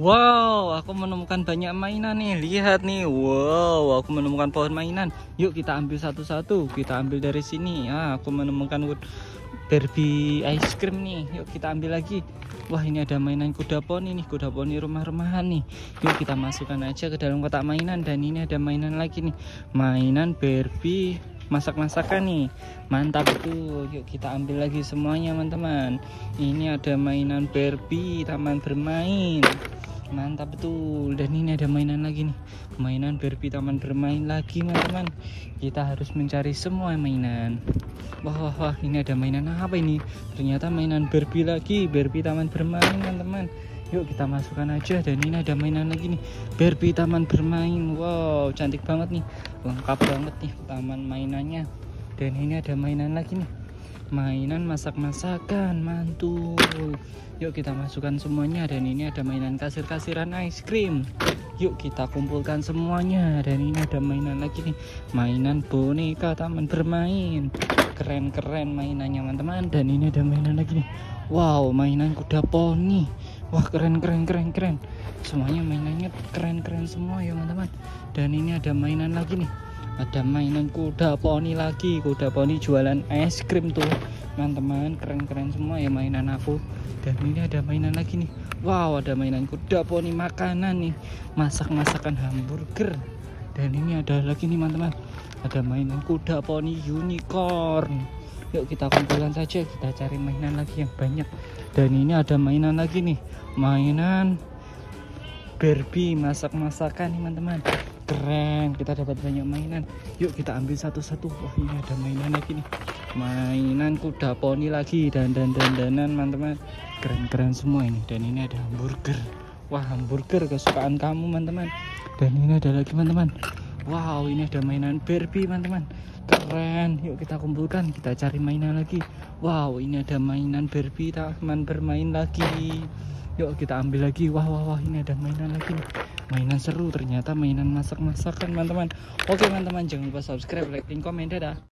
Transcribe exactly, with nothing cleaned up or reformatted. Wow, aku menemukan banyak mainan nih. Lihat nih, wow, aku menemukan pohon mainan. Yuk kita ambil satu-satu. Kita ambil dari sini. Ah, aku menemukan Barbie ice cream nih. Yuk kita ambil lagi. Wah, ini ada mainan kuda poni nih. Kuda poni rumah-rumahan nih. Yuk kita masukkan aja ke dalam kotak mainan. Dan ini ada mainan lagi nih. Mainan Barbie masak-masakan nih, mantap itu. Yuk kita ambil lagi semuanya teman-teman. Ini ada mainan Barbie taman bermain, mantap betul. Dan ini ada mainan lagi nih, mainan Barbie taman bermain lagi teman-teman. Kita harus mencari semua mainan. Wah wah wah, ini ada mainan apa ini? Ternyata mainan Barbie lagi, Barbie taman bermain teman-teman. Yuk kita masukkan aja. Dan ini ada mainan lagi nih, Barbie taman bermain. Wow, cantik banget nih, lengkap banget nih taman mainannya. Dan ini ada mainan lagi nih, mainan masak-masakan, mantul. Yuk kita masukkan semuanya. Dan ini ada mainan kasir-kasiran ice cream. Yuk kita kumpulkan semuanya. Dan ini ada mainan lagi nih, mainan boneka taman bermain. Keren-keren mainannya teman-teman. Dan ini ada mainan lagi nih, wow, mainan kuda poni. Wah, keren keren keren keren. Semuanya mainannya keren keren semua ya teman-teman. Dan ini ada mainan lagi nih, ada mainan kuda poni lagi. Kuda poni jualan es krim tuh teman-teman. Keren keren semua ya mainan aku. Dan ini ada mainan lagi nih, wow, ada mainan kuda poni makanan nih, masak masakan hamburger. Dan ini ada lagi nih teman-teman, ada mainan kuda poni unicorn. Yuk kita kumpulkan saja, kita cari mainan lagi yang banyak. Dan ini ada mainan lagi nih, mainan Barbie masak-masakan teman-teman. Keren, kita dapat banyak mainan. Yuk kita ambil satu-satu. Wah, ini ada mainan lagi nih, mainan kuda poni lagi. Dan dan dan danan teman-teman, keren-keren semua ini. Dan ini ada hamburger. Wah, hamburger kesukaan kamu teman-teman. Dan ini ada lagi teman-teman, wow, ini ada mainan Barbie teman-teman. Keren, yuk kita kumpulkan, kita cari mainan lagi. Wow, ini ada mainan Barbie taman bermain lagi. Yuk kita ambil lagi. Wah wah wah, ini ada mainan lagi nih, mainan seru. Ternyata mainan masak-masakan teman-teman. Oke teman-teman, jangan lupa subscribe, like, dan komen. Dadah.